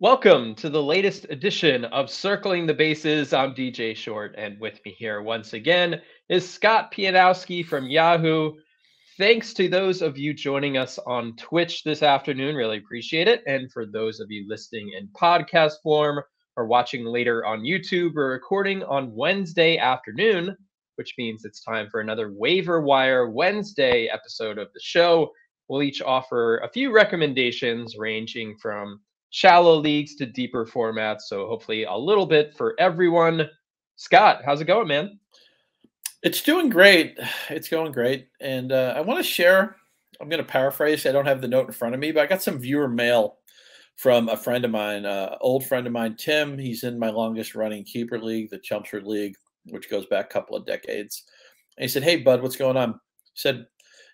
Welcome to the latest edition of Circling the Bases. I'm DJ Short, and with me here once again is Scott Pianowski from Yahoo. Thanks to those of you joining us on Twitch this afternoon. Really appreciate it. And for those of you listening in podcast form or watching later on YouTube, we're recording on Wednesday afternoon, which means it's time for another Waiver Wire Wednesday episode of the show. We'll each offer a few recommendations ranging from shallow leagues to deeper formats, so hopefully a little bit for everyone. Scott, how's it going, man? It's doing great. It's going great. And I want to share, I'm going to paraphrase, I don't have the note in front of me, but I got some viewer mail from a friend of mine, old friend of mine, Tim. He's in my longest running keeper league, the Chelmsford League, which goes back a couple of decades. And he said, "Hey, bud, what's going on?" I said,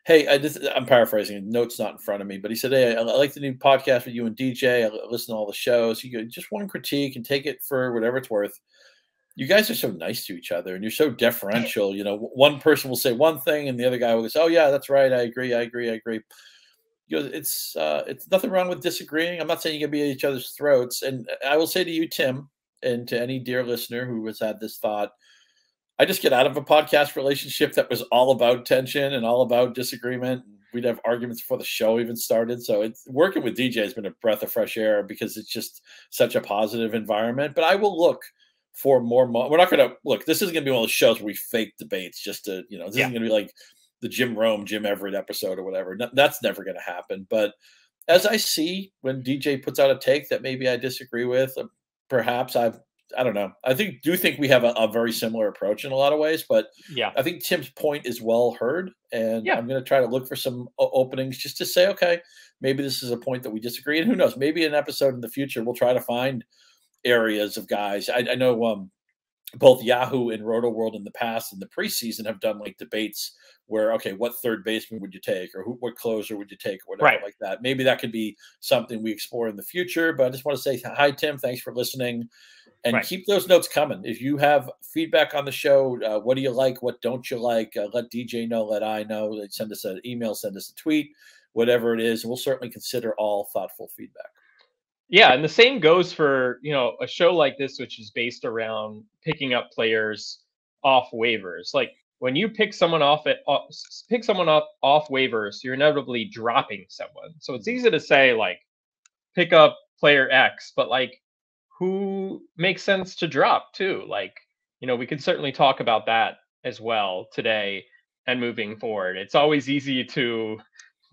"Hey, I'm paraphrasing. Note's not in front of me." But he said, "Hey, I like the new podcast with you and DJ. I listen to all the shows. You could just one critique and take it for whatever it's worth. You guys are so nice to each other, and you're so deferential. You know, one person will say one thing, and the other guy will say, 'Oh yeah, that's right. I agree. I agree. I agree.' You know, it's nothing wrong with disagreeing. I'm not saying you can be at each other's throats. And I will say to you, Tim, and to any dear listener who has had this thought." I just get out of a podcast relationship that was all about tension and all about disagreement. We'd have arguments before the show even started. So it's, working with DJ has been a breath of fresh air because it's just such a positive environment. But I will look for more. We're not going to look. This isn't going to be one of those shows where we fake debates just to, you know, this isn't going to be like the Jim Rome, Jim Everett episode or whatever. No, that's never going to happen. But as I see when DJ puts out a take that maybe I disagree with, perhaps I don't know. I do think we have a very similar approach in a lot of ways, but yeah, I think Tim's point is well heard, and I'm going to try to look for some openings just to say, okay, maybe this is a point that we disagree, and who knows, maybe in an episode in the future, we'll try to find areas of guys. I know both Yahoo and RotoWorld in the past in the preseason have done like debates where, okay, what third baseman would you take, or what closer would you take, or whatever like that. Maybe that could be something we explore in the future, but I just want to say hi, Tim. Thanks for listening. And keep those notes coming. If you have feedback on the show, what do you like? What don't you like? Let DJ know. Let I know. Send us an email. Send us a tweet. Whatever it is, and we'll certainly consider all thoughtful feedback. Yeah, and the same goes for, you know, a show like this, which is based around picking up players off waivers. Like when you pick someone up off waivers, you're inevitably dropping someone. So it's easy to say like pick up player X, but like, who makes sense to drop too? Like, you know, we can certainly talk about that as well today and moving forward. It's always easy to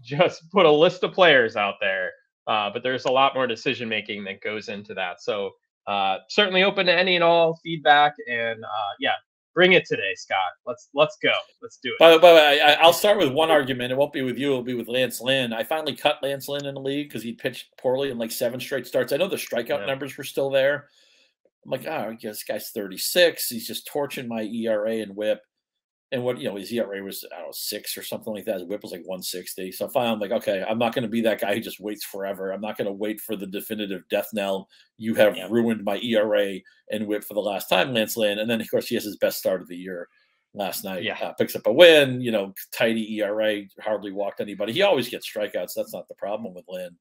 just put a list of players out there, but there's a lot more decision-making that goes into that. So certainly open to any and all feedback, and yeah, bring it today, Scott. Let's go. Let's do it. By the way, I'll start with one argument. It won't be with you. It'll be with Lance Lynn. I finally cut Lance Lynn in the league because he pitched poorly in like 7 straight starts. I know the strikeout numbers were still there. I'm like, oh, I guess this guy's 36. He's just torching my ERA and whip. And what, you know, his ERA was, I don't know, 6 or something like that. His whip was like 160. So finally, I'm like, okay, I'm not going to be that guy who just waits forever. I'm not going to wait for the definitive death knell. You have ruined my ERA and whip for the last time, Lance Lynn. And then, of course, he has his best start of the year last night. Yeah. Picks up a win, you know, tidy ERA, hardly walked anybody. He always gets strikeouts. That's not the problem with Lynn.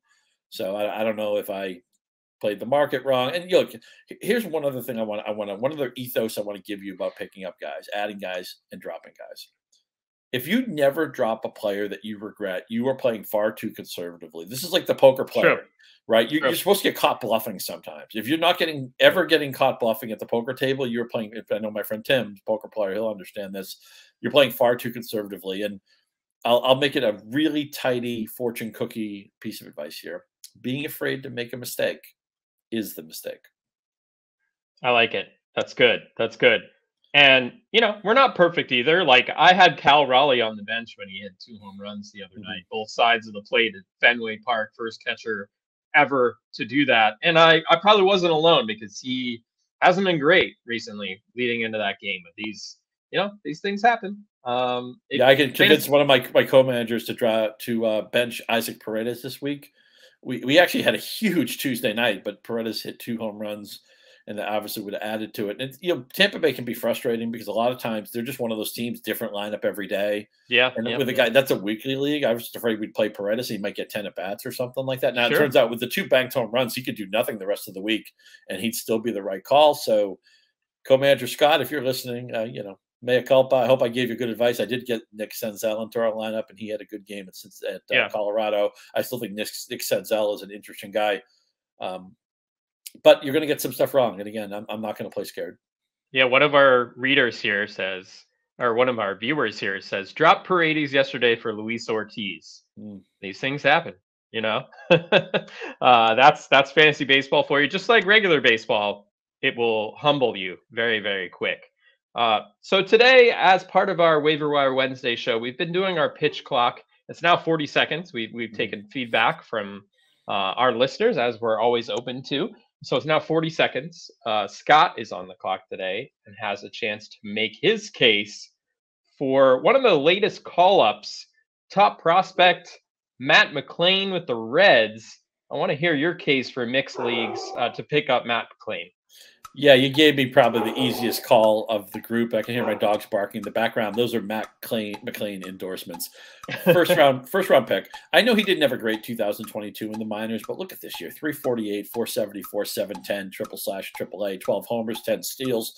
So I don't know if I played the market wrong. And look, here's one other thing one other ethos I want to give you about picking up guys, adding guys, and dropping guys. If you never drop a player that you regret, you are playing far too conservatively. This is like the poker player, right? You're supposed to get caught bluffing sometimes. If you're not ever getting caught bluffing at the poker table, you're playing, I know my friend Tim, poker player, he'll understand this, you're playing far too conservatively. And I'll make it a really tidy fortune cookie piece of advice here. Being afraid to make a mistake is the mistake. I like it. That's good. That's good. And, you know, we're not perfect either. Like, I had Cal Raleigh on the bench when he hit 2 home runs the other night, both sides of the plate at Fenway Park, first catcher ever to do that. And I probably wasn't alone because he hasn't been great recently leading into that game. But these, you know, these things happen. I can convince one of my co-managers to bench Isaac Paredes this week. We actually had a huge Tuesday night, but Paredes hit 2 home runs and that obviously would have added to it. And, you know, Tampa Bay can be frustrating because a lot of times they're just one of those teams, different lineup every day. Yeah. And with a guy, that's a weekly league. I was just afraid we'd play Paredes. He might get 10 at-bats or something like that. Now, it turns out with the 2 banked home runs, he could do nothing the rest of the week, and he'd still be the right call. So co-manager Scott, if you're listening, you know, mea culpa. I hope I gave you good advice. I did get Nick Senzel into our lineup, and he had a good game at Colorado. I still think Nick Senzel is an interesting guy. But you're going to get some stuff wrong. And again, I'm not going to play scared. Yeah, one of our readers here says, or one of our viewers here says, drop Paredes yesterday for Luis Ortiz. These things happen, you know. That's fantasy baseball for you. Just like regular baseball, it will humble you very, very quick. So today, as part of our Waiver Wire Wednesday show, we've been doing our pitch clock. It's now 40 seconds. We've taken feedback from our listeners, as we're always open to. So it's now 40 seconds. Scott is on the clock today and has a chance to make his case for one of the latest call-ups, top prospect Matt McLain with the Reds. I want to hear your case for mixed leagues to pick up Matt McLain. Yeah, you gave me probably the easiest call of the group. I can hear my dogs barking in the background. Those are Matt McLain endorsements. First round pick. I know he didn't have a great 2022 in the minors, but look at this year: 348, 474, 710, triple slash, triple A, 12 homers, 10 steals,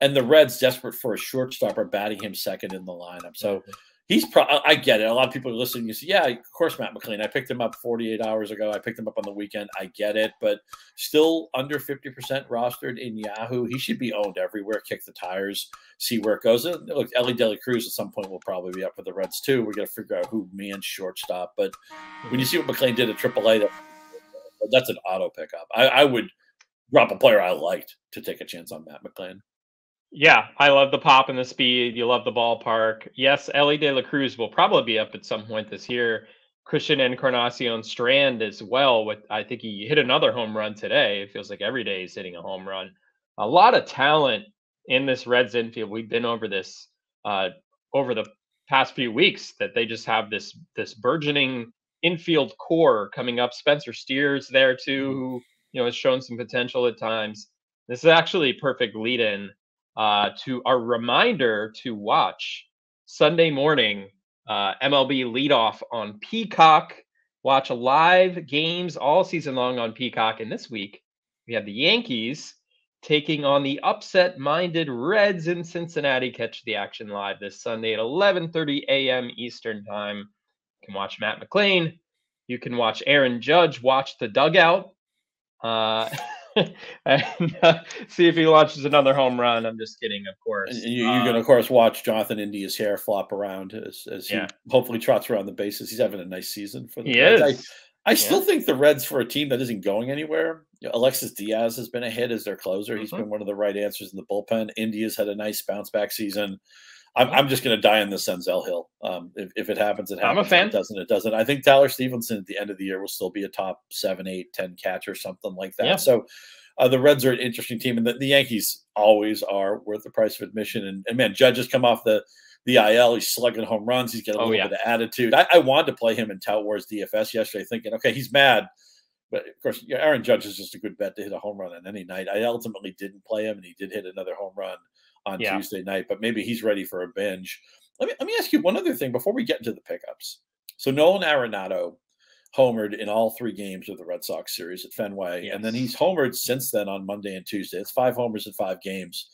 and the Reds, desperate for a shortstop, are batting him second in the lineup. So he's I get it. A lot of people are listening. You say, yeah, of course, Matt McLain. I picked him up 48 hours ago. I picked him up on the weekend. I get it, but still under 50% rostered in Yahoo. He should be owned everywhere. Kick the tires, see where it goes. Look, Ellie De La Cruz at some point will probably be up for the Reds too. We're going to figure out who mans shortstop. But when you see what McLain did at AAA, that's an auto pickup. I would drop a player I liked to take a chance on Matt McLain. Yeah, I love the pop and the speed. You love the ballpark. Yes, Ellie De La Cruz will probably be up at some point this year. Christian Encarnacion Strand as well. With I think he hit another home run today. It feels like every day he's hitting a home run. A lot of talent in this Reds infield. We've been over this over the past few weeks that they just have this burgeoning infield core coming up. Spencer Steer's there too, who you know has shown some potential at times. This is actually a perfect lead-in to our reminder to watch Sunday morning MLB leadoff on Peacock. Watch live games all season long on Peacock. And this week, we have the Yankees taking on the upset-minded Reds in Cincinnati. Catch the action live this Sunday at 11:30 a.m. Eastern Time. You can watch Matt McLain. You can watch Aaron Judge watch the dugout. And see if he launches another home run. I'm just kidding, of course. And you can, of course, watch Jonathan India's hair flop around as he hopefully trots around the bases. He's having a nice season for the Reds. I still think the Reds, for a team that isn't going anywhere, you know, Alexis Diaz has been a hit as their closer. He's been one of the right answers in the bullpen. India's had a nice bounce-back season. I'm just going to die on the Senzel hill. If it happens, it happens. I'm a fan. If it doesn't, it doesn't. I think Tyler Stevenson at the end of the year will still be a top 7, 8, 10 catcher, something like that. Yeah. So the Reds are an interesting team, and the Yankees always are worth the price of admission. And man, Judge has come off the IL. He's slugging home runs. He's got a little bit of attitude. I wanted to play him in Tout Wars DFS yesterday thinking, okay, he's mad. But, of course, Aaron Judge is just a good bet to hit a home run on any night. I ultimately didn't play him, and he did hit another home run on Tuesday night, but maybe he's ready for a binge. Let me ask you one other thing before we get into the pickups. So Nolan Arenado homered in all 3 games of the Red Sox series at Fenway, and then he's homered since then on Monday and Tuesday. It's 5 homers in 5 games.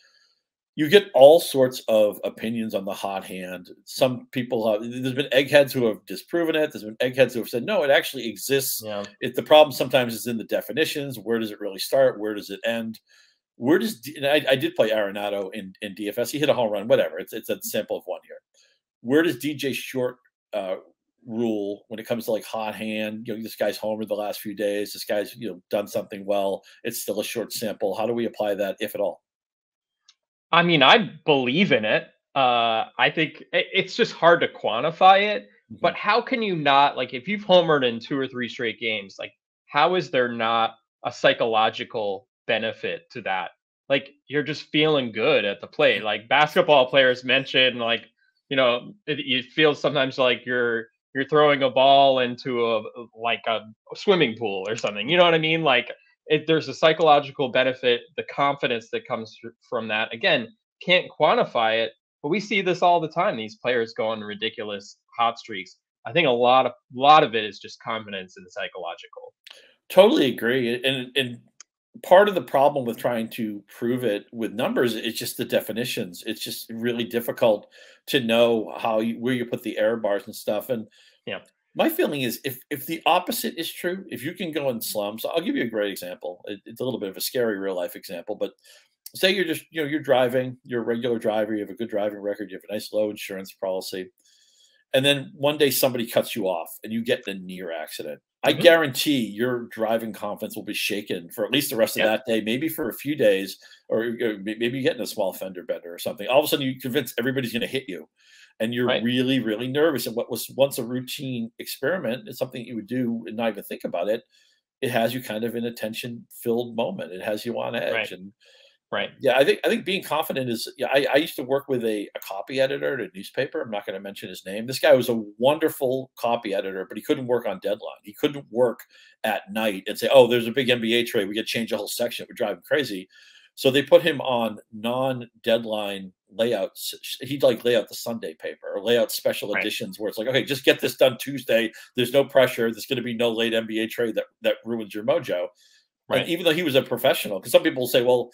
You get all sorts of opinions on the hot hand. Some people have, there's been eggheads who have disproven it. There's been eggheads who have said, no, it actually exists. The problem sometimes is in the definitions. Where does it really start? Where does it end? Where does I did play Arenado in DFS. He hit a home run, whatever. It's a sample of one here. Where does DJ Short rule when it comes to like hot hand? You know, this guy's homered the last few days. This guy's done something well. It's still a short sample. How do we apply that, if at all? I mean, I believe in it. I think it's just hard to quantify it. But how can you not, like, if you've homered in 2 or 3 straight games, like, how is there not a psychological benefit to that? Like, you're just feeling good at the plate. Like basketball players mentioned, like, you know, it feels sometimes like you're throwing a ball into a swimming pool or something. You know what I mean? Like there's a psychological benefit, the confidence that comes from that. Again, can't quantify it, but we see this all the time. These players go on ridiculous hot streaks. I think a lot of it is just confidence and psychological. Totally agree. And part of the problem with trying to prove it with numbers is just the definitions. It's just really difficult to know how you, where you put the error bars and stuff. And yeah, my feeling is if the opposite is true, if you can go in slumps, I'll give you a great example. It's a little bit of a scary real life example, but say you're just, you know, you're driving, you're a regular driver, you have a good driving record, you have a nice low insurance policy. And then one day somebody cuts you off and you get in a near accident. I guarantee your driving confidence will be shaken for at least the rest of that day, maybe for a few days, or maybe you get in a small fender bender or something. All of a sudden, you convince everybody's going to hit you, and you're really, really nervous. And what was once a routine experiment is something you would do and not even think about it. It has you kind of in a tension-filled moment. It has you on edge. Yeah, I think being confident is. Yeah, I used to work with a copy editor at a newspaper. I'm not going to mention his name. This guy was a wonderful copy editor, but he couldn't work on deadline. He couldn't work at night and say, "Oh, there's a big NBA trade. We got to change the whole section. It would drive him crazy." So they put him on non-deadline layouts. He'd like lay out the Sunday paper or lay out special editions where it's like, "Okay, just get this done Tuesday. There's no pressure. There's going to be no late NBA trade that ruins your mojo." Right. And even though he was a professional, because some people say, "Well,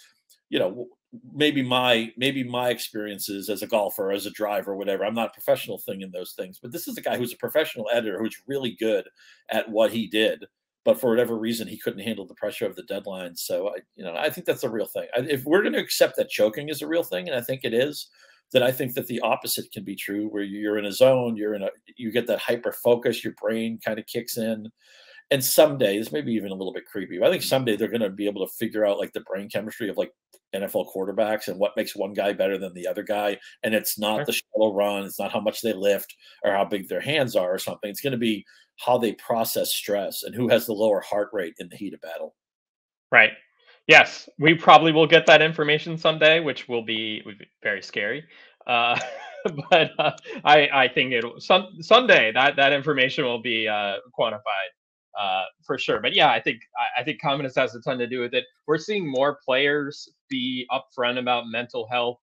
you know, maybe my experiences as a golfer, as a driver, whatever, I'm not a professional thing in those things." But this is a guy who's a professional editor who's really good at what he did, but for whatever reason, he couldn't handle the pressure of the deadline. So, I think that's a real thing. If we're going to accept that choking is a real thing, and I think it is, then I think that the opposite can be true, where you're in a zone, you get that hyper focus, your brain kind of kicks in. And someday, this may be even a little bit creepy, but I think someday they're going to be able to figure out like the brain chemistry of like NFL quarterbacks and what makes one guy better than the other guy. And it's not the shallow run. It's not how much they lift or how big their hands are or something. It's going to be how they process stress and who has the lower heart rate in the heat of battle. Right. Yes. We probably will get that information someday, which will be very scary. But I think someday that information will be quantified. For sure. But yeah, I think confidence has a ton to do with it. We're seeing more players be upfront about mental health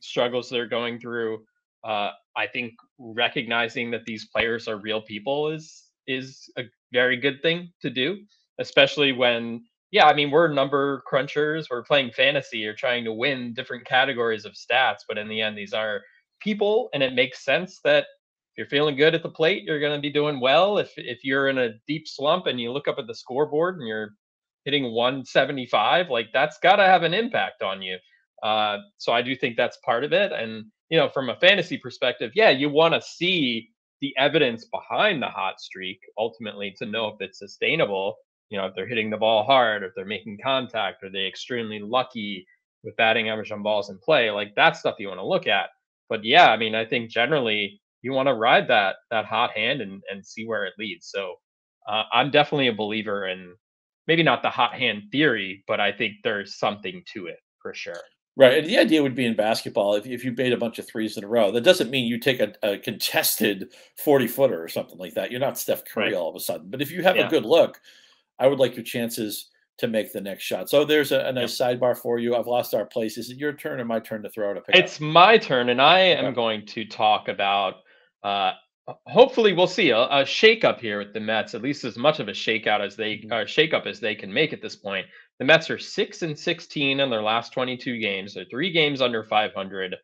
struggles they're going through. I think recognizing that these players are real people is a very good thing to do, especially when, we're number crunchers, we're playing fantasy, you're trying to win different categories of stats, but in the end, these are people, and it makes sense that you're feeling good at the plate, you're going to be doing well. If you're in a deep slump and you look up at the scoreboard and you're hitting 175, like that's got to have an impact on you. So I do think that's part of it. And, from a fantasy perspective, you want to see the evidence behind the hot streak ultimately to know if it's sustainable. If they're hitting the ball hard, if they're making contact, are they extremely lucky with batting average on balls in play? Like that stuff you want to look at. But I think generally, you want to ride that hot hand and see where it leads. So I'm definitely a believer in maybe not the hot hand theory, but I think there's something to it for sure. Right. And the idea would be in basketball, if you made a bunch of threes in a row, that doesn't mean you take a contested 40-footer or something like that. You're not Steph Curry all of a sudden. But if you have a good look, I would like your chances to make the next shot. So there's a nice sidebar for you. I've lost our place. Is it your turn or my turn to throw out a pick? It's my turn, and I am going to talk about hopefully we'll see a shakeup here with the Mets, at least as much of a shakeup as they can make at this point. The Mets are 6-16 in their last 22 games. They're 3 games under 500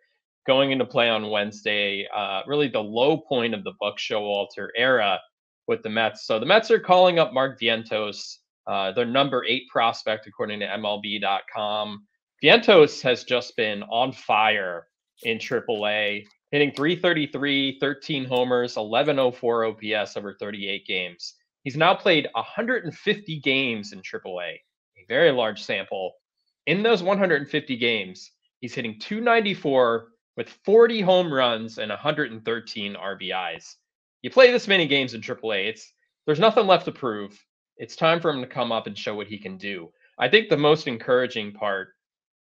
going into play on Wednesday. Really the low point of the Buck Showalter era with the Mets. So the Mets are calling up Mark Vientos, their number 8 prospect, according to MLB.com. Vientos has just been on fire in AAA. Hitting 333, 13 homers, 1104 OPS over 38 games. He's now played 150 games in AAA, a very large sample. In those 150 games, he's hitting 294 with 40 home runs and 113 RBIs. You play this many games in AAA, there's nothing left to prove. It's time for him to come up and show what he can do. I think the most encouraging part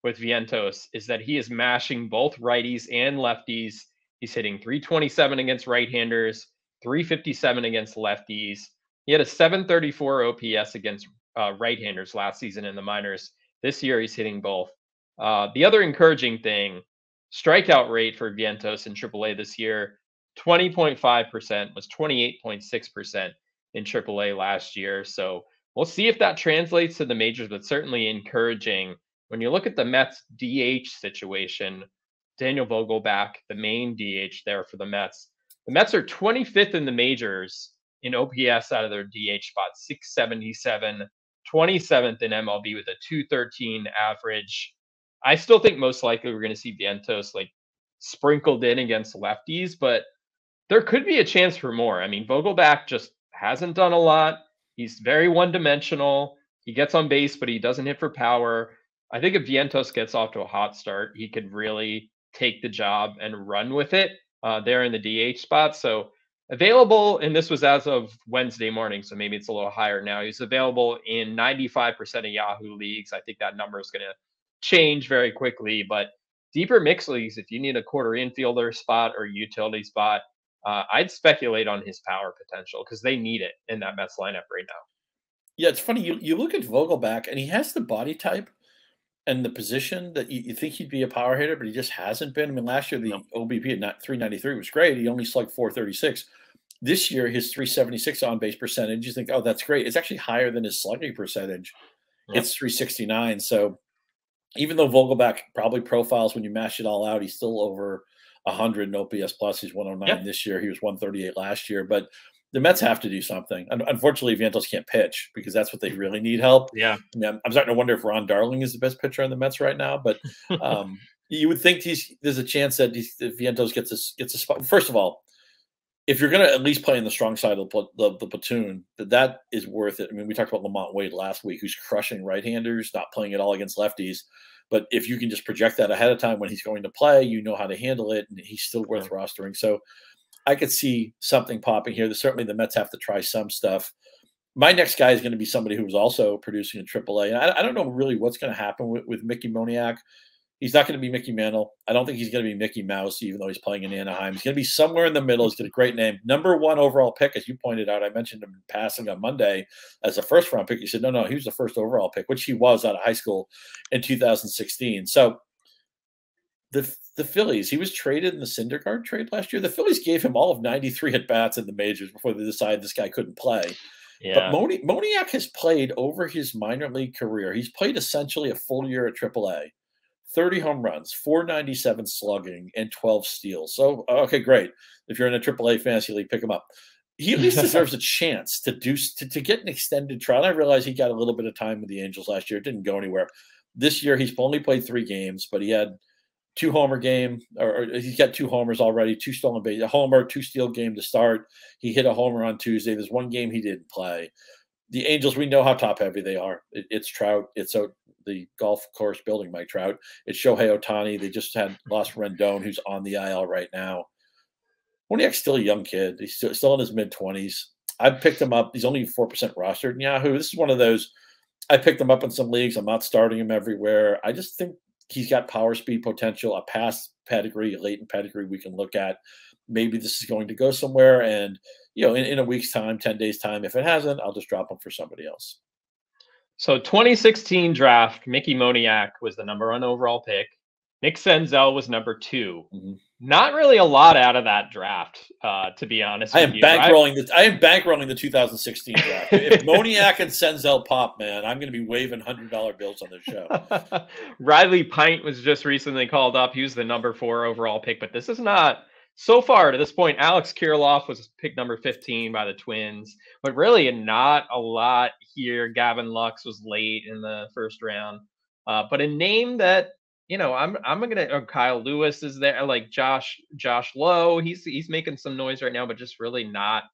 with Vientos is that he is mashing both righties and lefties. He's hitting 327 against right-handers, 357 against lefties. He had a 734 OPS against right-handers last season in the minors. This year, he's hitting both. The other encouraging thing, strikeout rate for Vientos in AAA this year, 20.5% was 28.6% in AAA last year. So we'll see if that translates to the majors, but certainly encouraging. When you look at the Mets DH situation, Daniel Vogelbach, the main DH there for the Mets are 25th in the majors in OPS out of their DH spot, 677, 27th in MLB with a 213 average. I still think most likely we're going to see Vientos like sprinkled in against lefties, but there could be a chance for more. I mean, Vogelbach just hasn't done a lot. He's very one-dimensional. He gets on base, but he doesn't hit for power. I think if Vientos gets off to a hot start, he could really take the job and run with it there in the DH spot. So available, and this was as of Wednesday morning, so maybe it's a little higher now. He's available in 95% of Yahoo leagues. I think that number is going to change very quickly, but deeper mix leagues, if you need a quarter infielder spot or utility spot, I'd speculate on his power potential because they need it in that Mets lineup right now. Yeah, it's funny. You look at Vogelbach, and he has the body type and the position that you think he'd be a power hitter, but he just hasn't been. I mean, last year, the OBP at 393 was great. He only slugged 436. This year, his 376 on-base percentage, you think, oh, that's great. It's actually higher than his slugging percentage. Yep. It's 369. So even though Vogelbach probably profiles when you mash it all out, he's still over 100 in OPS plus. He's 109 this year. He was 138 last year. But the Mets have to do something. Unfortunately, Vientos can't pitch because that's what they really need help. Yeah, I mean, I'm starting to wonder if Ron Darling is the best pitcher on the Mets right now. But you would think there's a chance that Vientos gets a spot. First of all, if you're going to at least play in the strong side of the platoon, that is worth it. I mean, we talked about Lamont Wade last week, who's crushing right-handers, not playing at all against lefties. But if you can just project that ahead of time when he's going to play, you know how to handle it, and he's still worth rostering. So I could see something popping here. Certainly the Mets have to try some stuff. My next guy is going to be somebody who's also producing in AAA. And I don't know really what's going to happen with Mickey Moniak. He's not going to be Mickey Mantle. I don't think he's going to be Mickey Mouse, even though he's playing in Anaheim. He's going to be somewhere in the middle. He's got a great name. #1 overall pick, as you pointed out. I mentioned him in passing on Monday as a first-round pick. You said, no, he was the first overall pick, which he was out of high school in 2016. So the Phillies, he was traded in the Syndergaard trade last year. The Phillies gave him all of 93 at-bats in the majors before they decided this guy couldn't play. Yeah. But Moniak has played over his minor league career. He's played essentially a full year at AAA. 30 home runs, 497 slugging, and 12 steals. So, okay, great. If you're in a AAA fantasy league, pick him up. He at least deserves a chance to get an extended trial. I realize he got a little bit of time with the Angels last year. It didn't go anywhere. This year, he's only played 3 games, but he had – he's got 2 homers already, 2 stolen base, a homer, 2 steal game to start. He hit a homer on Tuesday. There's 1 game he didn't play. The Angels, we know how top heavy they are. It's Trout. It's the golf course building, Mike Trout. It's Shohei Ohtani. They just lost Rendon, who's on the IL right now. Moniak's still a young kid. He's still in his mid-20s. I picked him up. He's only 4% rostered in Yahoo. This is one of those. I picked him up in some leagues. I'm not starting him everywhere. I just think he's got power speed potential, a past pedigree, a latent pedigree we can look at. Maybe this is going to go somewhere. And, you know, in a week's time, 10 days' time, if it hasn't, I'll just drop him for somebody else. So 2016 draft, Mickey Moniak was the #1 overall pick. Nick Senzel was #2. Mm-hmm. Not really a lot out of that draft, to be honest. I am bankrolling the 2016 draft. If Moniak and Senzel pop, man, I'm going to be waving $100 bills on this show. Riley Pint was just recently called up. He was the #4 overall pick, but this is not so far to this point. Alex Kirilloff was picked #15 by the Twins, but really not a lot here. Gavin Lux was late in the first round, but a name that, you know, I'm gonna. Kyle Lewis is there, like Josh Lowe. He's making some noise right now, but just really not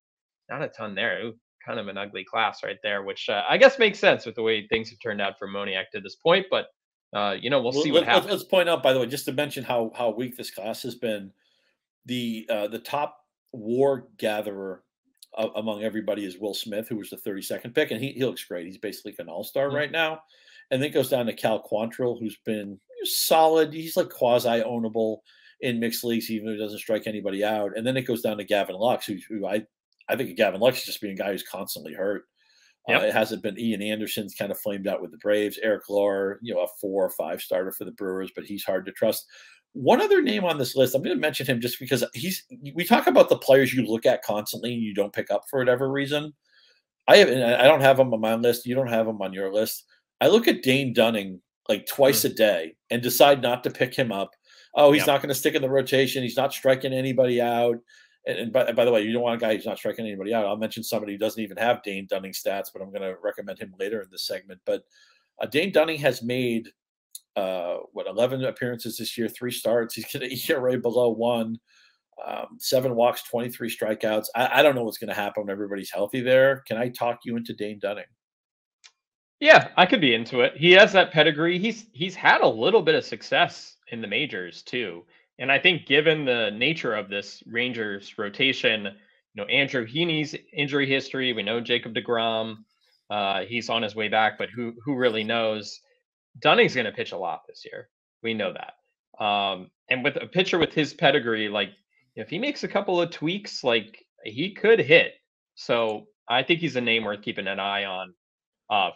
a ton there. Ooh, kind of an ugly class right there, which I guess makes sense with the way things have turned out for Moniak to this point. But you know, we'll see what happens. Let's point out, by the way, just to mention how weak this class has been. The top WAR gatherer among everybody is Will Smith, who was the 32nd pick, and he looks great. He's basically an all-star right now. And then it goes down to Cal Quantrill, who's been solid. He's like quasi-ownable in mixed leagues, even though he doesn't strike anybody out. And then it goes down to Gavin Lux, who I think Gavin Lux is just being a guy who's constantly hurt. Yep. It hasn't been. Ian Anderson's kind of flamed out with the Braves. Eric Lauer, a 4 or 5 starter for the Brewers, but he's hard to trust. One other name on this list, I'm going to mention him just because we talk about the players you look at constantly and you don't pick up for whatever reason. I don't have him on my list. You don't have him on your list. I look at Dane Dunning like twice a day and decide not to pick him up. Oh, he's not going to stick in the rotation. He's not striking anybody out. And by the way, you don't want a guy who's not striking anybody out. I'll mention somebody who doesn't even have Dane Dunning stats, but I'm going to recommend him later in this segment. But Dane Dunning has made 11 appearances this year, 3 starts. He's got an ERA below 1, 7 walks, 23 strikeouts. I don't know what's going to happen when everybody's healthy there. Can I talk you into Dane Dunning? Yeah, I could be into it. He has that pedigree. He's had a little bit of success in the majors too. And I think given the nature of this Rangers rotation, Andrew Heaney's injury history, we know Jacob deGrom, he's on his way back, but who really knows? Dunning's going to pitch a lot this year. We know that. And with a pitcher with his pedigree, like if he makes a couple of tweaks, like he could hit. So I think he's a name worth keeping an eye on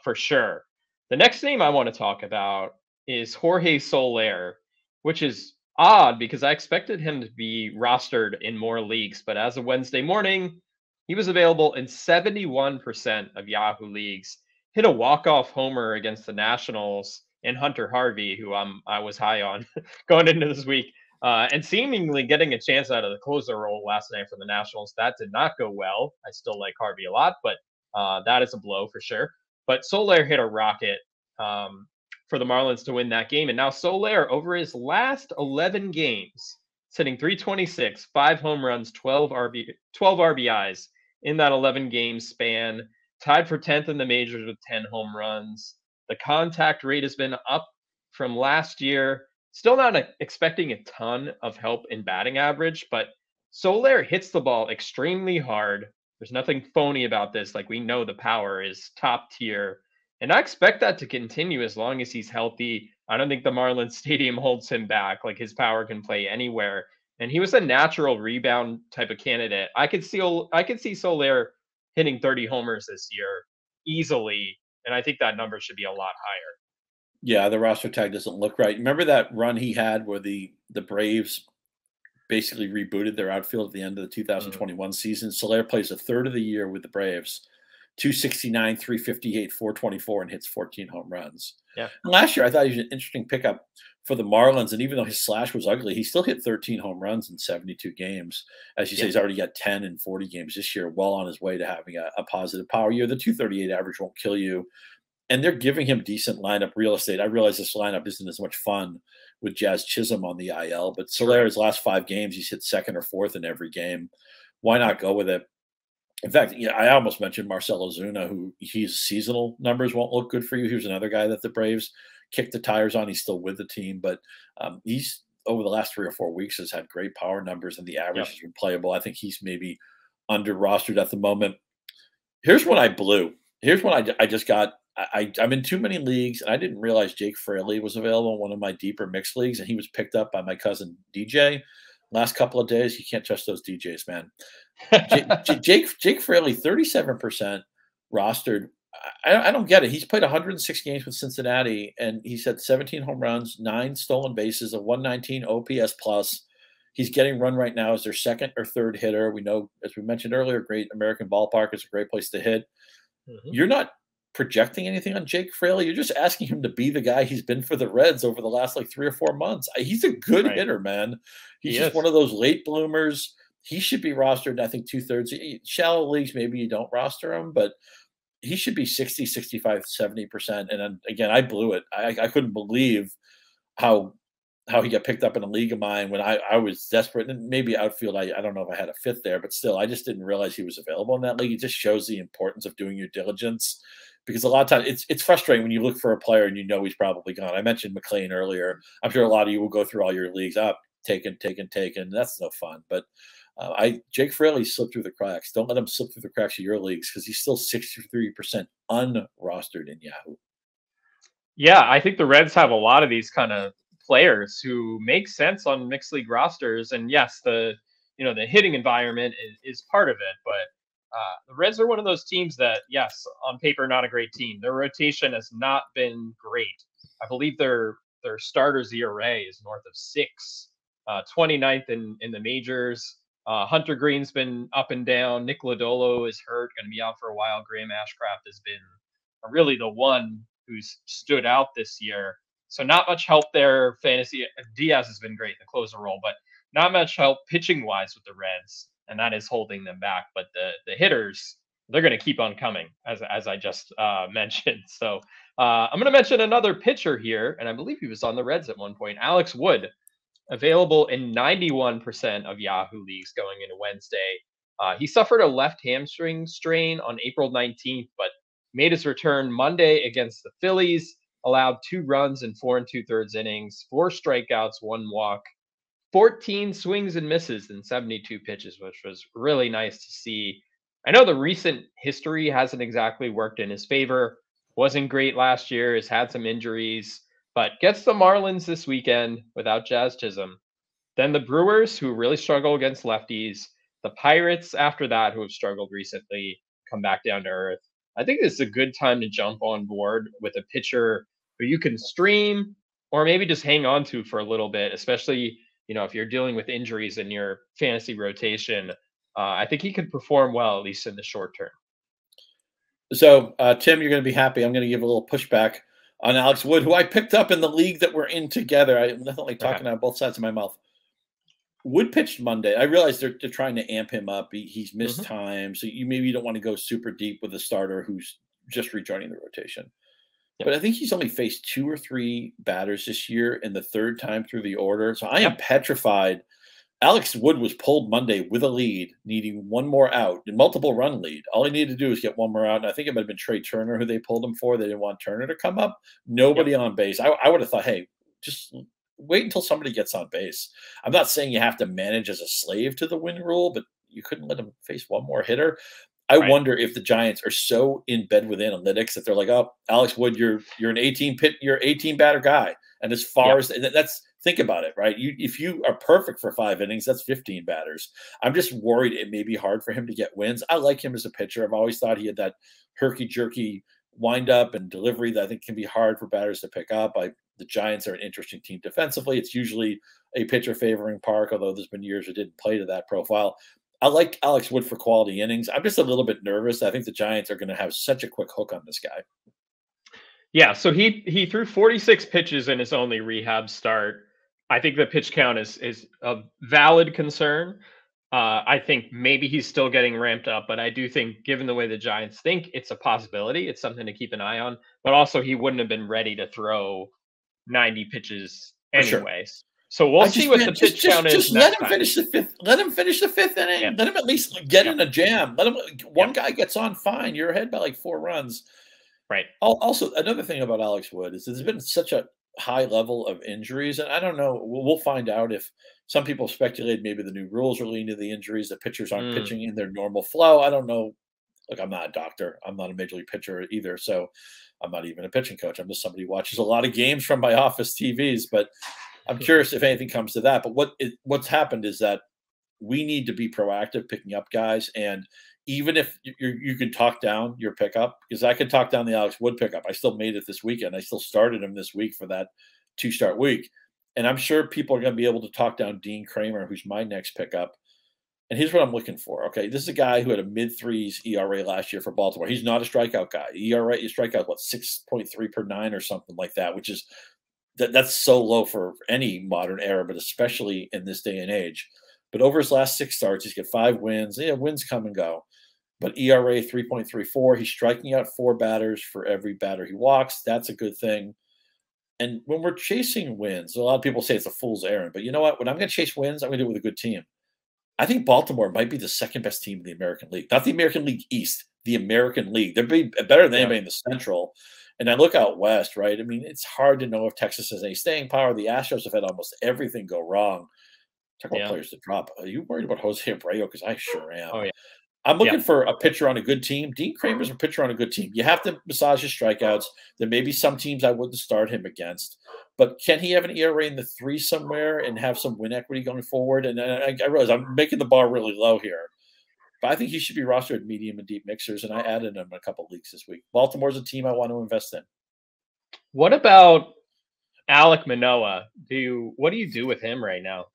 for sure. The next name I want to talk about is Jorge Soler, which is odd because I expected him to be rostered in more leagues, but as of Wednesday morning, he was available in 71% of Yahoo leagues. Hit a walk-off homer against the Nationals and Hunter Harvey, who I was high on going into this week, and seemingly getting a chance out of the closer role last night for the Nationals. That did not go well. I still like Harvey a lot, but that is a blow for sure. But Soler hit a rocket for the Marlins to win that game. And now Soler, over his last 11 games, sitting 326, 5 home runs, 12 RBIs in that 11-game span, tied for 10th in the majors with 10 home runs. The contact rate has been up from last year. Still not expecting a ton of help in batting average, but Soler hits the ball extremely hard. There's nothing phony about this. Like, we know the power is top tier. And I expect that to continue as long as he's healthy. I don't think the Marlins Stadium holds him back. Like, his power can play anywhere. And he was a natural rebound type of candidate. I could see Soler hitting 30 homers this year easily. And I think that number should be a lot higher. Yeah, the roster tag doesn't look right. Remember that run he had where the Braves basically rebooted their outfield at the end of the 2021 season? Soler plays a third of the year with the Braves. 269, 358, 424, and hits 14 home runs. Yeah. And last year, I thought he was an interesting pickup for the Marlins. And even though his slash was ugly, he still hit 13 home runs in 72 games. As you say, he's already got 10 in 40 games this year, well on his way to having a positive power year. The 238 average won't kill you. And they're giving him decent lineup real estate. I realize this lineup isn't as much fun with Jazz Chisholm on the IL, but Soler's last 5 games, he's hit 2nd or 4th in every game. Why not go with it? In fact, I almost mentioned Marcell Ozuna, who his seasonal numbers won't look good for you. He was another guy that the Braves kicked the tires on. He's still with the team, but he's over the last 3 or 4 weeks has had great power numbers, and the average has been playable. I think he's maybe under-rostered at the moment. Here's what I blew. Here's what I just got. I'm in too many leagues, and I didn't realize Jake Fraley was available in one of my deeper mixed leagues, and he was picked up by my cousin DJ. Last couple of days, you can't touch those DJs, man. Jake Fraley, 37% rostered. I don't get it. He's played 106 games with Cincinnati, and he's had 17 home runs, 9 stolen bases, a 119 OPS plus. He's getting run right now as their 2nd or 3rd hitter. We know, as we mentioned earlier, Great American Ballpark is a great place to hit. You're not projecting anything on Jake Fraley. You're just asking him to be the guy he's been for the Reds over the last like 3 or 4 months. He's a good hitter, man. He's just one of those late bloomers. He should be rostered, I think, 2/3. Shallow leagues, maybe you don't roster him, but he should be 60, 65, 70%. And again, I blew it. I couldn't believe how he got picked up in a league of mine when I was desperate. And maybe outfield, I don't know if I had a fifth there, but still, I just didn't realize he was available in that league. It just shows the importance of doing your diligence. Because a lot of times it's frustrating when you look for a player and you know he's probably gone. I mentioned McLain earlier. I'm sure a lot of you will go through all your leagues. Taken. That's no fun. But Jake Fraley slipped through the cracks. Don't let him slip through the cracks of your leagues because he's still 63% unrostered in Yahoo. Yeah, I think the Reds have a lot of these kind of players who make sense on mixed league rosters. And yes, the hitting environment is part of it, but The Reds are one of those teams that, yes, on paper, not a great team. Their rotation has not been great. I believe their starters' ERA is north of 6, 29th in the majors. Hunter Green's been up and down. Nick Lodolo is hurt, going to be out for a while. Graham Ashcraft has been really the one who's stood out this year. So not much help there. Fantasy Diaz has been great in the closer role, but not much help pitching-wise with the Reds, and that is holding them back. But the hitters, they're going to keep on coming, as I just mentioned. So I'm going to mention another pitcher here, and I believe he was on the Reds at one point, Alex Wood, available in 91% of Yahoo leagues going into Wednesday. He suffered a left hamstring strain on April 19th, but made his return Monday against the Phillies, allowed 2 runs in 4 2/3 innings, 4 strikeouts, 1 walk, 14 swings and misses in 72 pitches, which was really nice to see. I know the recent history hasn't exactly worked in his favor. Wasn't great last year, has had some injuries, but gets the Marlins this weekend without Jazz Chisholm. Then the Brewers, who really struggle against lefties. The Pirates, after that, who have struggled recently, come back down to earth. I think this is a good time to jump on board with a pitcher who you can stream or maybe just hang on to for a little bit, especially, you know, if you're dealing with injuries in your fantasy rotation. I think he could perform well, at least in the short term. So, Tim, you're going to be happy. I'm going to give a little pushback on Alex Wood, who I picked up in the league that we're in together. I'm definitely talking out of both sides of my mouth. Wood pitched Monday. I realize they're trying to amp him up. He's missed time. So you don't want to go super deep with a starter who's just rejoining the rotation. Yep. But I think he's only faced 2 or 3 batters this year and the third time through the order. So I am petrified. Alex Wood was pulled Monday with a lead, needing 1 more out, a multiple run lead. All he needed to do was get 1 more out. And I think it might have been Trey Turner who they pulled him for. They didn't want Turner to come up. Nobody on base. I would have thought, hey, just wait until somebody gets on base. I'm not saying you have to manage as a slave to the win rule, but you couldn't let him face 1 more hitter. I wonder if the Giants are so in bed with analytics that they're like, oh, Alex Wood, you're an 18 batter guy. And as far as that's, think about it, right? If you are perfect for 5 innings, that's 15 batters. I'm just worried it may be hard for him to get wins. I like him as a pitcher. I've always thought he had that herky-jerky windup and delivery that I think can be hard for batters to pick up. The Giants are an interesting team defensively. It's usually a pitcher favoring Park, although there's been years it didn't play to that profile. I like Alex Wood for quality innings. I'm just a little bit nervous. I think the Giants are going to have such a quick hook on this guy. Yeah, so he threw 46 pitches in his only rehab start. I think the pitch count is a valid concern. I think maybe he's still getting ramped up, but I do think, given the way the Giants think, it's a possibility. It's something to keep an eye on. But also, he wouldn't have been ready to throw 90 pitches anyways. Sure. So we'll see what the pitch count is. Just let him finish the 5th. Let him finish the 5th inning. Yeah. Let him at least get in a jam. Let him. One guy gets on, fine. You're ahead by like 4 runs. Right. Also, another thing about Alex Wood is there's been such a high level of injuries, and I don't know. We'll find out. If some people speculate maybe the new rules are leading to the injuries, the pitchers aren't pitching in their normal flow. I don't know. Look, I'm not a doctor. I'm not a major league pitcher either, so I'm not even a pitching coach. I'm just somebody who watches a lot of games from my office TVs. But I'm curious if anything comes to that. But what's happened is that we need to be proactive picking up guys, and even if you can talk down your pickup, because I could talk down the Alex Wood pickup. I still made it this weekend. I still started him this week for that 2-start week. And I'm sure people are going to be able to talk down Dean Kramer, who's my next pickup. And here's what I'm looking for. Okay, this is a guy who had a mid-3s ERA last year for Baltimore. He's not a strikeout guy. ERA, you strike out, what, 6.3 per 9 or something like that, which is that's so low for any modern era, but especially in this day and age. But over his last 6 starts, he's got 5 wins. Yeah, wins come and go. But ERA 3.34. He's striking out 4 batters for every batter he walks. That's a good thing. And when we're chasing wins, a lot of people say it's a fool's errand. But you know what? When I'm going to chase wins, I'm going to do it with a good team. I think Baltimore might be the 2nd-best team in the American League. Not the American League East, the American League. They're better than anybody in the Central. And I look out west, right? I mean, it's hard to know if Texas has any staying power. The Astros have had almost everything go wrong. Talk about players to drop. Are you worried about Jose Abreu? Because I sure am. Oh, yeah. I'm looking for a pitcher on a good team. Dean Kramer's a pitcher on a good team. You have to massage his strikeouts. There may be some teams I wouldn't start him against. But can he have an ERA in the 3 somewhere and have some win equity going forward? And I realize I'm making the bar really low here. But I think he should be rostered at medium and deep mixers, and I added him in a couple of leagues this week. Baltimore's a team I want to invest in. What about Alek Manoah? What do you do with him right now?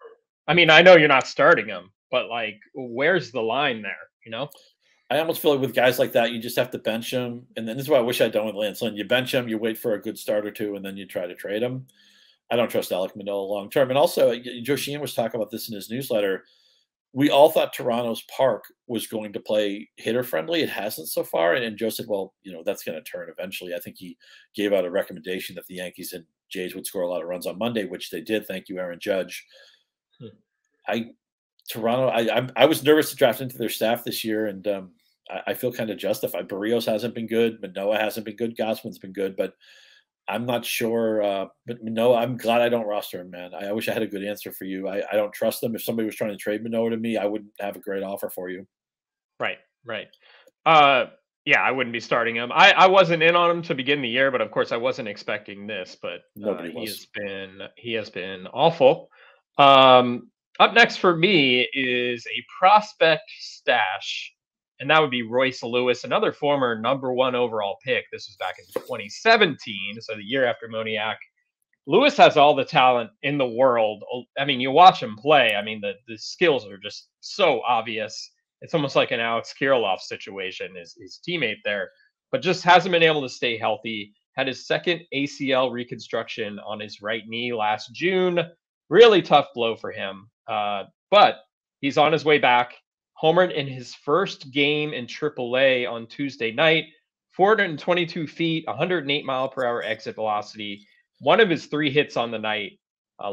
I mean, I know you're not starting him, but, like, where's the line there, you know? I almost feel like with guys like that, you just have to bench him. And then this is what I wish I'd done with Lance Lynn. You bench him, you wait for a good start or two, and then you try to trade him. I don't trust Alek Manoah long-term. And also, Joe Sheehan was talking about this in his newsletter. We all thought Toronto's park was going to play hitter-friendly. It hasn't so far. And Joe said, well, you know, that's going to turn eventually. I think he gave out a recommendation that the Yankees and Jays would score a lot of runs on Monday, which they did. Thank you, Aaron Judge. Toronto, I was nervous to draft into their staff this year, and I feel kind of justified. Barrios hasn't been good. Manoah hasn't been good. Gossman's been good, but I'm not sure. But Manoah, I'm glad I don't roster him, man. I wish I had a good answer for you. I don't trust them. If somebody was trying to trade Manoah to me, I wouldn't have a great offer for you. Right, right. Yeah, I wouldn't be starting him. I wasn't in on him to begin the year, but of course I wasn't expecting this, but he has been awful. Up next for me is a prospect stash, and that would be Royce Lewis, another former #1 overall pick. This was back in 2017, so the year after Moniak. Lewis has all the talent in the world. I mean, you watch him play. I mean, the skills are just so obvious. It's almost like an Alex Kirilloff situation, his teammate there, but just hasn't been able to stay healthy. Had his second ACL reconstruction on his right knee last June. Really tough blow for him. But he's on his way back, homered in his first game in AAA on Tuesday night, 422 feet, 108 mile per hour exit velocity, one of his 3 hits on the night.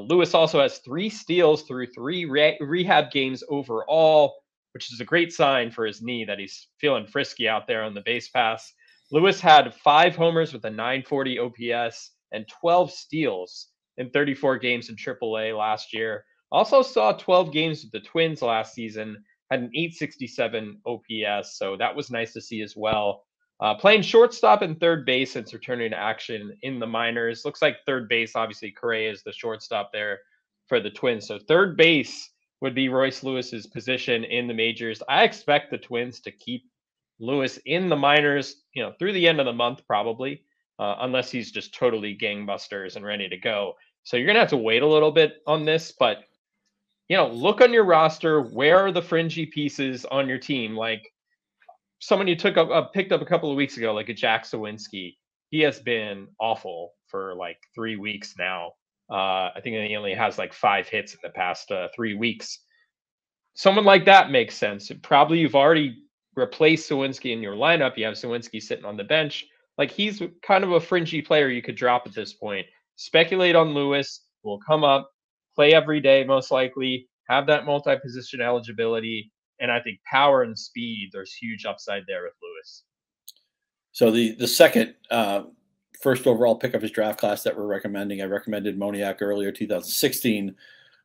Lewis also has 3 steals through 3 rehab games overall, which is a great sign for his knee that he's feeling frisky out there on the base paths. Lewis had 5 homers with a 940 OPS and 12 steals in 34 games in AAA last year. Also saw 12 games with the Twins last season, had an 867 OPS, so that was nice to see as well. Playing shortstop and third base since returning to action in the minors. Looks like third base, obviously, Correa is the shortstop there for the Twins. So third base would be Royce Lewis's position in the majors. I expect the Twins to keep Lewis in the minors, you know, through the end of the month probably, unless he's just totally gangbusters and ready to go. So you're going to have to wait a little bit on this, but you know, look on your roster. Where are the fringy pieces on your team? Like someone you picked up a couple of weeks ago, like a Jack Sawinski. He has been awful for like 3 weeks now. I think he only has like 5 hits in the past 3 weeks. Someone like that makes sense. Probably you've already replaced Sawinski in your lineup. You have Sawinski sitting on the bench. Like he's kind of a fringy player you could drop at this point. Speculate on Lewis. Will come up. Play every day, most likely, have that multi-position eligibility, and I think power and speed, there's huge upside there with Lewis. So the second first overall pick of his draft class that we're recommending, I recommended Moniak earlier, 2016.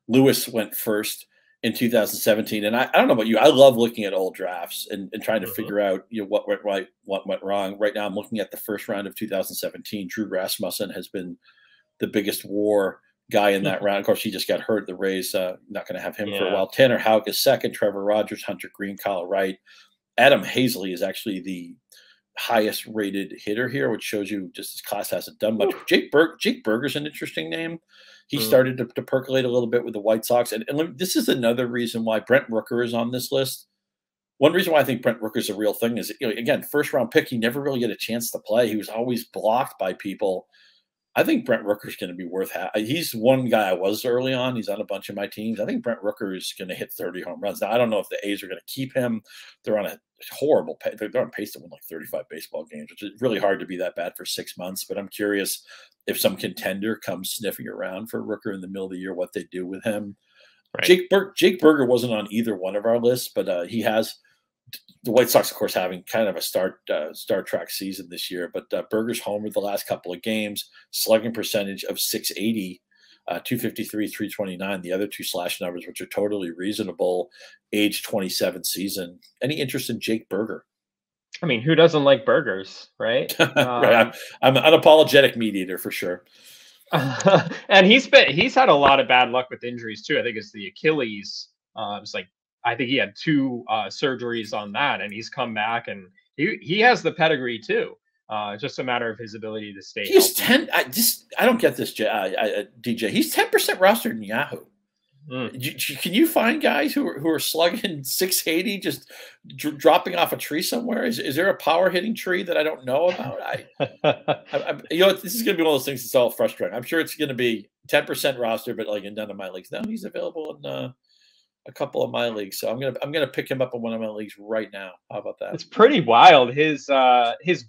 Lewis went first in 2017. And I don't know about you, I love looking at old drafts and trying to figure out, you know, what went right, what went wrong. Right now I'm looking at the first round of 2017. Drew Rasmussen has been the biggest WAR guy in that round. Of course, he just got hurt. The Rays not going to have him for a while. Tanner Houck is second. Trevor Rogers, Hunter Green, Kyle Wright. Adam Hazley is actually the highest rated hitter here, which shows you just his class hasn't done much. Jake Berger's an interesting name. He started to percolate a little bit with the White Sox. And this is another reason why Brent Rooker is on this list. One reason why I think Brent Rooker's a real thing is, you know, again, first round pick, he never really get a chance to play. He was always blocked by people. I think Brent Rooker's going to be worth – he's one guy I was early on. He's on a bunch of my teams. I think Brent Rooker is going to hit 30 home runs. Now, I don't know if the A's are going to keep him. They're on a horrible – they're on pace to win like 35 baseball games, which is really hard to be that bad for 6 months. But I'm curious if some contender comes sniffing around for Rooker in the middle of the year, what they do with him. Right. Jake Berger wasn't on either one of our lists, but he has – the White Sox, of course, having kind of a Star Trek season this year, but Berger's homered the last couple of games, slugging percentage of .680, .253, .329. The other 2 slash numbers, which are totally reasonable. Age 27 season. Any interest in Jake Berger? I mean, who doesn't like burgers, right? Right. I'm an unapologetic meat eater for sure. And he's had a lot of bad luck with injuries too. I think it's the Achilles. It was like I think he had two surgeries on that, and he's come back, and he has the pedigree too. It's just a matter of his ability to stay. He's healthy. I don't get this, DJ. He's 10% rostered in Yahoo. Can you find guys who are slugging 680, just dropping off a tree somewhere? Is there a power hitting tree that I don't know about? You know, this is going to be one of those things that's all frustrating. I'm sure it's going to be 10% roster, but like in none of my leagues. No, he's available in a couple of my leagues, so I'm gonna pick him up in one of my leagues right now. How about that? It's pretty wild. His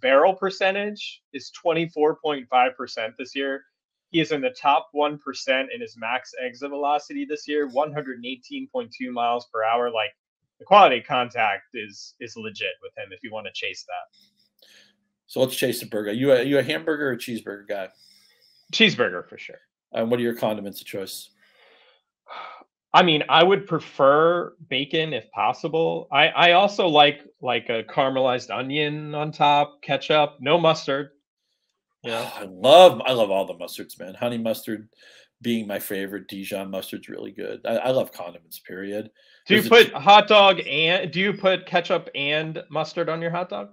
barrel percentage is 24.5% this year. He is in the top 1% in his max exit velocity this year, 118.2 miles per hour. Like, the quality of contact is legit with him if you want to chase that. So let's chase the burger. You a hamburger or cheeseburger guy? Cheeseburger for sure. And what are your condiments of choice? I mean, I would prefer bacon if possible. I also like a caramelized onion on top, ketchup, no mustard. Yeah, I love all the mustards, man. Honey mustard being my favorite. Dijon mustard's really good. I love condiments, period. Do you put hot dog and do you put ketchup and mustard on your hot dog?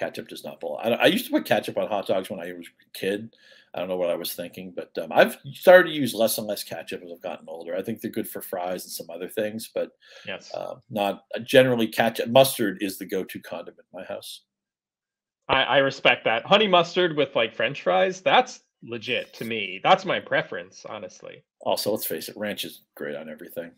Ketchup does not belong. I used to put ketchup on hot dogs when I was a kid. I don't know what I was thinking, but I've started to use less and less ketchup as I've gotten older. I think they're good for fries and some other things, but yes, not generally ketchup. Mustard is the go-to condiment in my house. I respect that. Honey mustard with like French fries, that's legit to me. That's my preference, honestly. Also, let's face it, ranch is great on everything.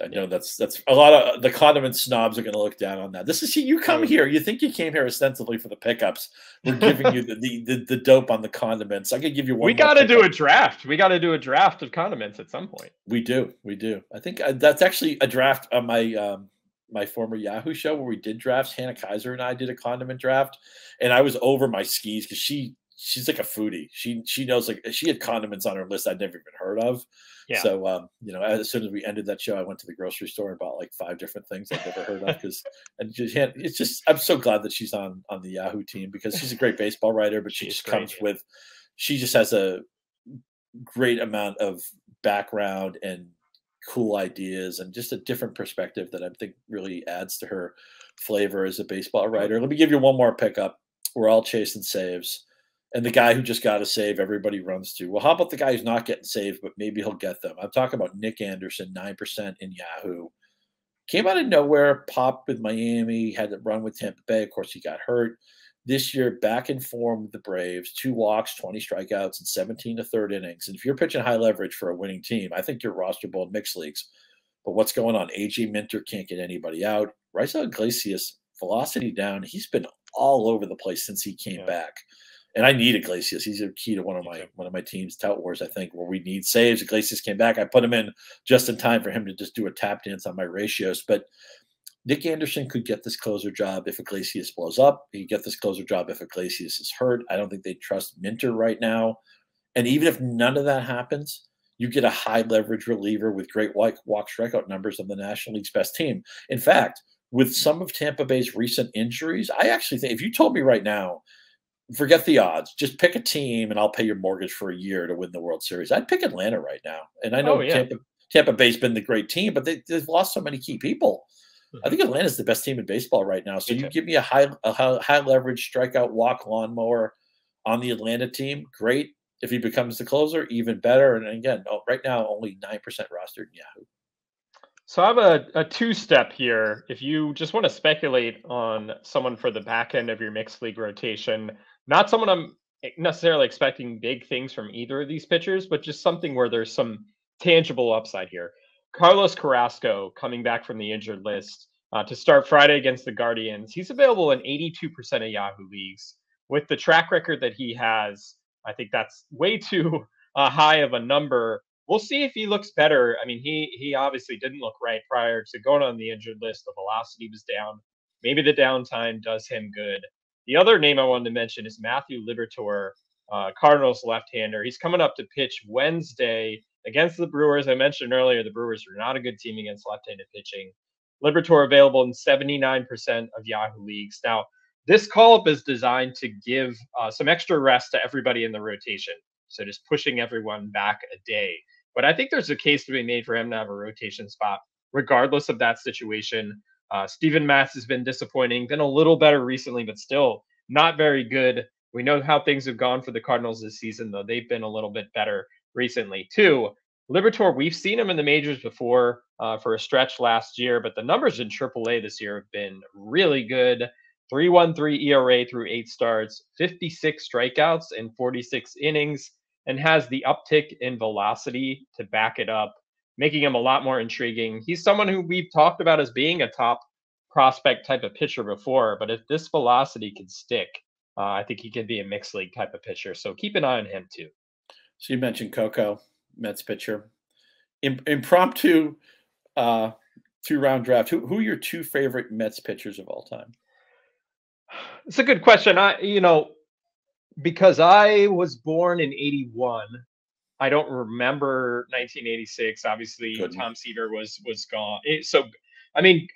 I know that's a lot of the condiment snobs are going to look down on that. This is, you come here, you think you came here ostensibly for the pickups. We're giving you the dope on the condiments. I could give you one. We got to do a draft. We got to do a draft of condiments at some point. We do. I think that's actually a draft on my my former Yahoo show where we did drafts. Hannah Kaiser and I did a condiment draft, and I was over my skis because she's like a foodie. She knows, like, she had condiments on her list I'd never even heard of. Yeah. So, you know, as soon as we ended that show, I went to the grocery store and bought like 5 different things I'd never heard of. It's just, I'm so glad that she's on the Yahoo team because she's a great baseball writer, but she just comes with, she just has a great amount of background and cool ideas and just a different perspective that I think really adds to her flavor as a baseball writer. Let me give you one more pickup. We're all chasing saves. And the guy who just got a save, everybody runs to. Well, how about the guy who's not getting saved, but maybe he'll get them? I'm talking about Nick Anderson, 9% in Yahoo. Came out of nowhere, popped with Miami, had to run with Tampa Bay. Of course, he got hurt. This year, back in form with the Braves, 2 walks, 20 strikeouts, and 17 to third innings. And if you're pitching high leverage for a winning team, I think you're rosterable in mixed leagues. But what's going on? A.J. Minter can't get anybody out. Raisel Iglesias, velocity down. He's been all over the place since he came back. And I need Iglesias. He's a key to one of my teams, Tout Wars, I think, where we need saves. Iglesias came back. I put him in just in time for him to just do a tap dance on my ratios. But Nick Anderson could get this closer job if Iglesias blows up. He could get this closer job if Iglesias is hurt. I don't think they trust Minter right now. And even if none of that happens, you get a high-leverage reliever with great walk strikeout numbers on the National League's best team. In fact, with some of Tampa Bay's recent injuries, I actually think if you told me right now, forget the odds, just pick a team and I'll pay your mortgage for a year to win the World Series, I'd pick Atlanta right now. And I know Tampa Bay's been the great team, but they've lost so many key people. I think Atlanta's the best team in baseball right now. So you give me a high leverage strikeout walk lawnmower on the Atlanta team. Great. If he becomes the closer, even better. And again, right now only 9% rostered in Yahoo. So I have a two-step here. If you just want to speculate on someone for the back end of your mixed league rotation, not someone I'm necessarily expecting big things from either of these pitchers, but just something where there's some tangible upside here. Carlos Carrasco coming back from the injured list to start Friday against the Guardians. He's available in 82% of Yahoo leagues. With the track record that he has, I think that's way too high of a number. We'll see if he looks better. I mean, he obviously didn't look right prior to going on the injured list. The velocity was down. Maybe the downtime does him good. The other name I wanted to mention is Matthew Liberatore, Cardinals left-hander. He's coming up to pitch Wednesday against the Brewers. I mentioned earlier the Brewers are not a good team against left-handed pitching. Liberatore available in 79% of Yahoo leagues. Now, this call-up is designed to give some extra rest to everybody in the rotation, so just pushing everyone back a day. But I think there's a case to be made for him to have a rotation spot regardless of that situation. Steven Matz has been disappointing, been a little better recently, but still not very good. We know how things have gone for the Cardinals this season, though they've been a little bit better recently too. Liberatore, we've seen him in the majors before for a stretch last year, but the numbers in AAA this year have been really good. 3.13 ERA through 8 starts, 56 strikeouts and 46 innings, and has the uptick in velocity to back it up, making him a lot more intriguing. He's someone who we've talked about as being a top prospect type of pitcher before, but if this velocity can stick, I think he can be a mixed league type of pitcher. So keep an eye on him too. So you mentioned Coco, Mets pitcher. Impromptu 2-round draft. Who are your two favorite Mets pitchers of all time? It's a good question. Because I was born in 81, I don't remember 1986. Obviously, Gooden. Tom Seaver was gone.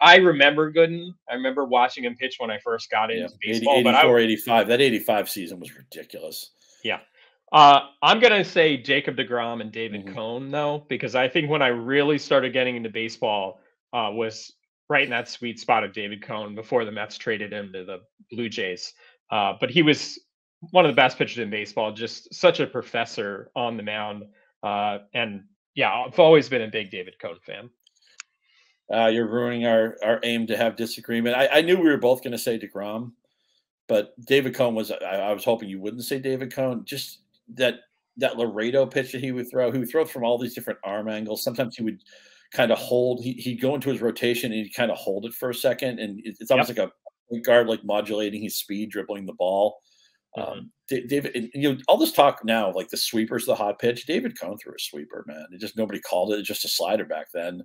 I remember Gooden. I remember watching him pitch when I first got into baseball. 85. That 85 season was ridiculous. Yeah. I'm going to say Jacob deGrom and David Cone, though, because I think when I really started getting into baseball was right in that sweet spot of David Cone before the Mets traded him to the Blue Jays. But he was one of the best pitchers in baseball, just such a professor on the mound. I've always been a big David Cone fan. You're ruining our aim to have disagreement. I knew we were both going to say deGrom, but David Cone was, I was hoping you wouldn't say David Cone. Just that Laredo pitch that he would throw. He would throw from all these different arm angles. Sometimes he would kind of hold. He'd go into his rotation and he'd kind of hold it for a second. And it's almost like a guard, like modulating his speed, dribbling the ball. David, all this talk now of like the sweepers, the hot pitch. David Cone threw a sweeper, man. It just nobody called it. It's just a slider back then.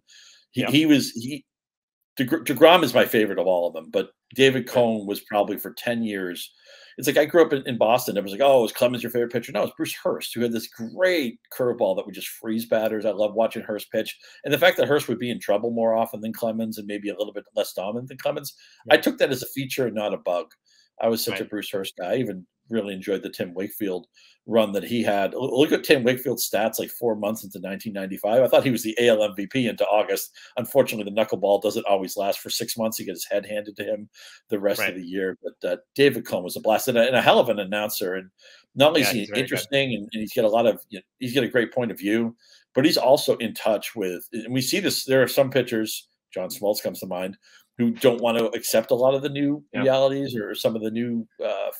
DeGrom is my favorite of all of them, but David Cone was probably for 10 years. It's like I grew up in Boston. It was like, oh, was Clemens your favorite pitcher? No, it was Bruce Hurst, who had this great curveball that would just freeze batters. I love watching Hurst pitch. And the fact that Hurst would be in trouble more often than Clemens and maybe a little bit less dominant than Clemens, I took that as a feature and not a bug. I was such a Bruce Hurst guy. I even really enjoyed the Tim Wakefield run that he had. Look at Tim Wakefield's stats like 4 months into 1995. I thought he was the AL MVP into August. Unfortunately, the knuckleball doesn't always last for 6 months. He gets his head handed to him the rest of the year. But David Cone was a blast and a hell of an announcer. And not only is he interesting and he's got a lot of, he's got a great point of view, but he's also in touch with, and we see this, there are some pitchers, John Smoltz comes to mind, who don't want to accept a lot of the new realities or some of the new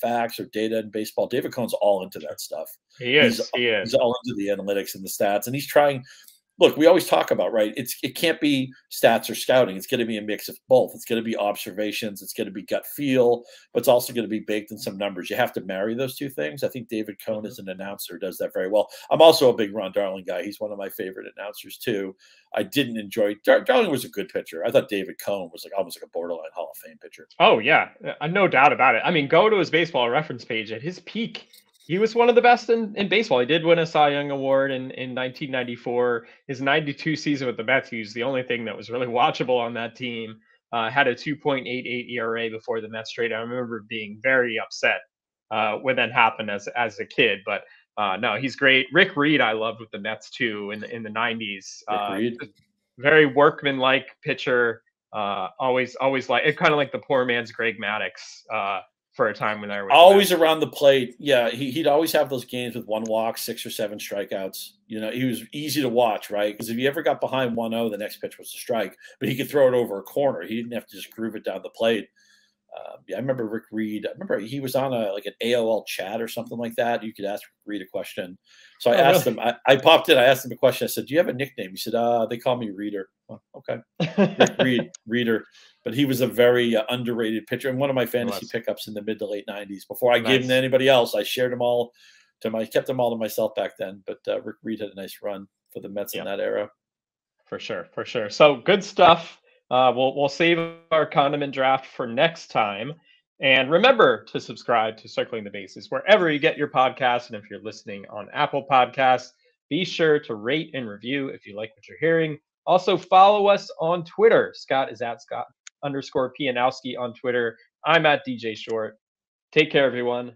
facts or data in baseball. David Cone's all into that stuff. He's all into the analytics and the stats. And he's trying – look, we always talk about, right, it can't be stats or scouting. It's going to be a mix of both. It's going to be observations. It's going to be gut feel, but it's also going to be baked in some numbers. You have to marry those two things. I think David Cone as an announcer does that very well. I'm also a big Ron Darling guy. He's one of my favorite announcers too. I didn't enjoy Darling was a good pitcher. I thought David Cone was almost like a borderline Hall of Fame pitcher. Oh yeah, no doubt about it. I mean, go to his baseball reference page. At his peak, he was one of the best in baseball. He did win a Cy Young Award in 1994. His 92 season with the Mets, he was the only thing that was really watchable on that team. Had a 2.88 ERA before the Mets trade. I remember being very upset when that happened as a kid, but. No, he's great. Rick Reed, I loved with the Mets too in the 90s. Very workman-like pitcher. Always like it, kind of like the poor man's Greg Maddux for a time when they were always around the plate. Yeah, he'd always have those games with one walk, 6 or 7 strikeouts. He was easy to watch, right? Because if you ever got behind 1-0, the next pitch was a strike. But he could throw it over a corner. He didn't have to just groove it down the plate. I remember Rick Reed. I remember he was on an AOL chat or something like that. You could ask Reed a question. So I asked him. I popped in. I asked him a question. I said, "Do you have a nickname?" He said, "They call me Reader." Oh, okay, Rick Reed, Reader. But he was a very underrated pitcher and one of my fantasy pickups in the mid to late '90s. Before I gave him to anybody else, I shared them all. Kept them all to myself back then. But Rick Reed had a nice run for the Mets in that era, for sure. So good stuff. We'll save our condiment draft for next time. And remember to subscribe to Circling the Bases wherever you get your podcast. And if you're listening on Apple Podcasts, be sure to rate and review if you like what you're hearing. Also, follow us on Twitter. Scott is at Scott _Pianowski on Twitter. I'm at DJ Short. Take care, everyone.